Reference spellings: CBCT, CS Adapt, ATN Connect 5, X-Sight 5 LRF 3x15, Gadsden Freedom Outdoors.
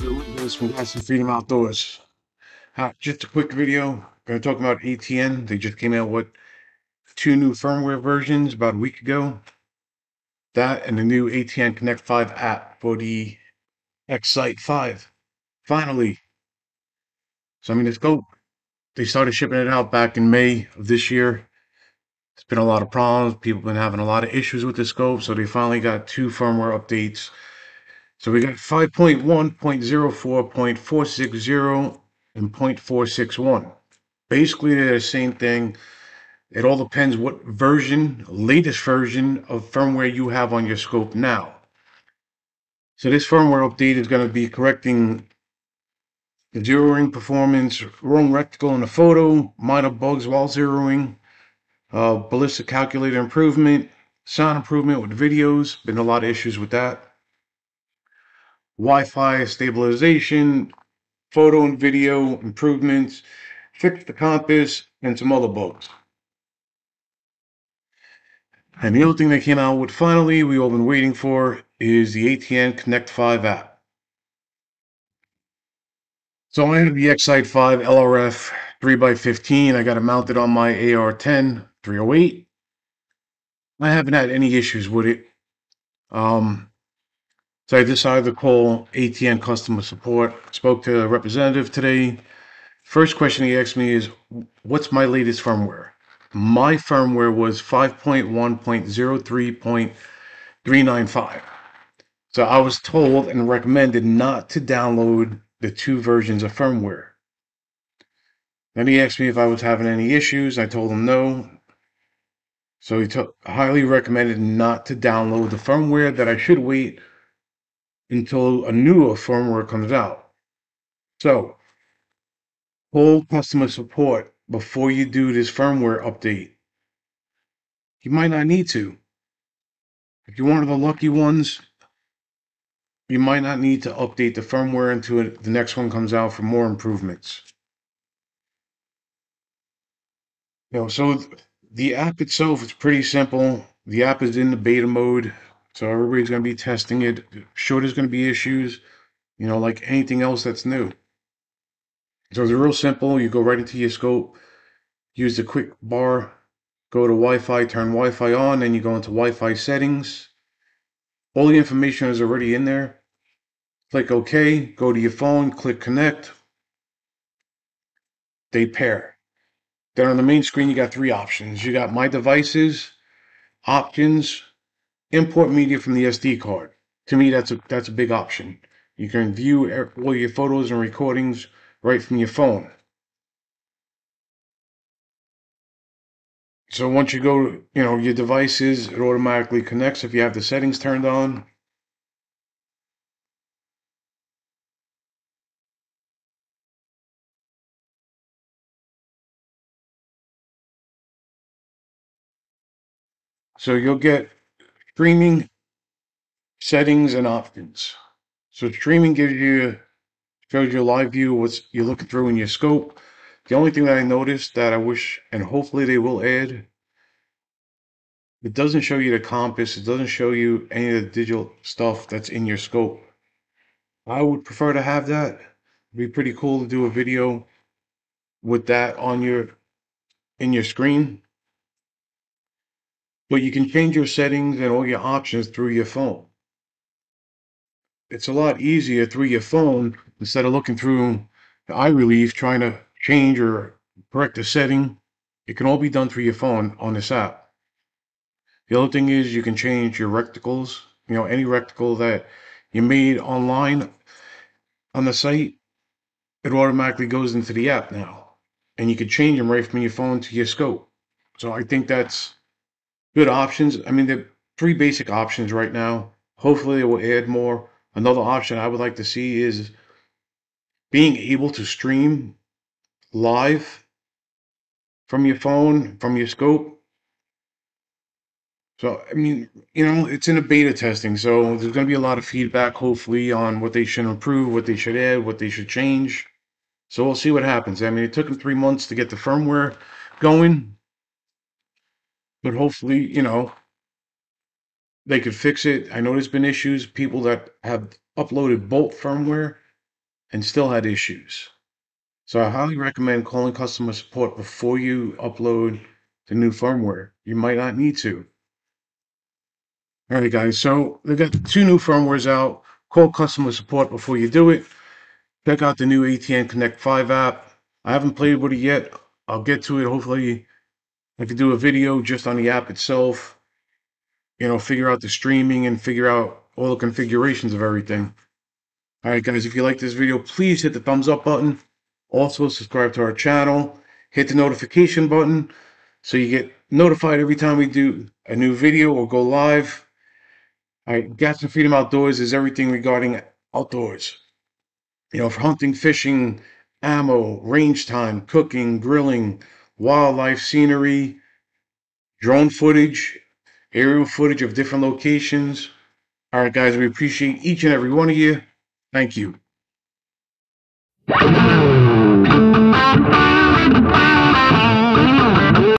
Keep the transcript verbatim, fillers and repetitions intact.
Outdoors from Gadsden Freedom Outdoors. Uh, just a quick video. Going to talk about A T N. They just came out with two new firmware versions about a week ago. That and the new A T N Connect five app for the X-Sight five. Finally. So I mean, the scope. They started shipping it out back in May of this year. It's been a lot of problems. People have been having a lot of issues with the scope. So they finally got two firmware updates. So we got five point one, point oh four, point four six zero, and point four six one. Basically, they're the same thing. It all depends what version, latest version of firmware you have on your scope now. So this firmware update is going to be correcting the zeroing performance, wrong reticle in the photo, minor bugs while zeroing, uh, ballistic calculator improvement, sound improvement with videos. Been a lot of issues with that. Wi-Fi stabilization, photo and video improvements, fixed the compass, and some other bugs. And the other thing that came out with finally, we've all been waiting for, is the A T N Connect five app. So I have the X-Sight five L R F three by fifteen. I got it mounted on my A R ten three oh eight. I haven't had any issues with it. Um... So I decided to call A T N customer support. Spoke to a representative today. First question he asked me is, what's my latest firmware? My firmware was five point one, point oh three, point three nine five. So I was told and recommended not to download the two versions of firmware. Then he asked me if I was having any issues. I told him no. So he highly recommended not to download the firmware, that I should wait until a newer firmware comes out. So, call customer support before you do this firmware update. You might not need to. If you're one of the lucky ones, you might not need to update the firmware until the next one comes out for more improvements. You know, so the app itself is pretty simple. The app is in the beta mode. So everybody's going to be testing it. Sure, there's going to be issues, you know, like anything else that's new. So it's real simple. You go right into your scope, use the quick bar, go to Wi-Fi, turn Wi-Fi on, then you go into Wi-Fi settings. All the information is already in there. Click OK, go to your phone, click connect. They pair. Then on the main screen, you got three options. You got My Devices, Options, Import media from the S D card. To me, that's a that's a big option. You can view all your photos and recordings right from your phone. So once you go to, you know, your devices, it automatically connects if you have the settings turned on. So you'll get streaming, settings, and options. So streaming gives you, shows you a live view of what you're looking through in your scope. The only thing that I noticed that I wish, and hopefully they will add, it doesn't show you the compass. It doesn't show you any of the digital stuff that's in your scope. I would prefer to have that. It'd be pretty cool to do a video with that on your, in your screen. But you can change your settings and all your options through your phone. It's a lot easier through your phone instead of looking through the eye relief trying to change or correct a setting. It can all be done through your phone on this app. The other thing is you can change your reticles. You know, any reticle that you made online on the site, it automatically goes into the app now. And you can change them right from your phone to your scope. So I think that's good options. I mean, there are three basic options right now. Hopefully they will add more. Another option I would like to see is being able to stream live from your phone, from your scope. So, I mean, you know, it's in a beta testing. So there's going to be a lot of feedback, hopefully, on what they should improve, what they should add, what they should change. So we'll see what happens. I mean, it took them three months to get the firmware going. But hopefully, you know, they could fix it. I know there's been issues. People that have uploaded bolt firmware and still had issues. So I highly recommend calling customer support before you upload the new firmware. You might not need to. All right, guys, so they got two new firmwares out. Call customer support before you do it. Check out the new A T N Connect five app. I haven't played with it yet. I'll get to it. Hopefully I could do a video just on the app itself, you know, figure out the streaming and figure out all the configurations of everything. All right, guys, if you like this video, please hit the thumbs up button. Also, subscribe to our channel. Hit the notification button so you get notified every time we do a new video or go live. All right, Gadsden Freedom Outdoors is everything regarding outdoors. You know, for hunting, fishing, ammo, range time, cooking, grilling, wildlife, scenery, drone footage, aerial footage of different locations. All right, guys, we appreciate each and every one of you. Thank you.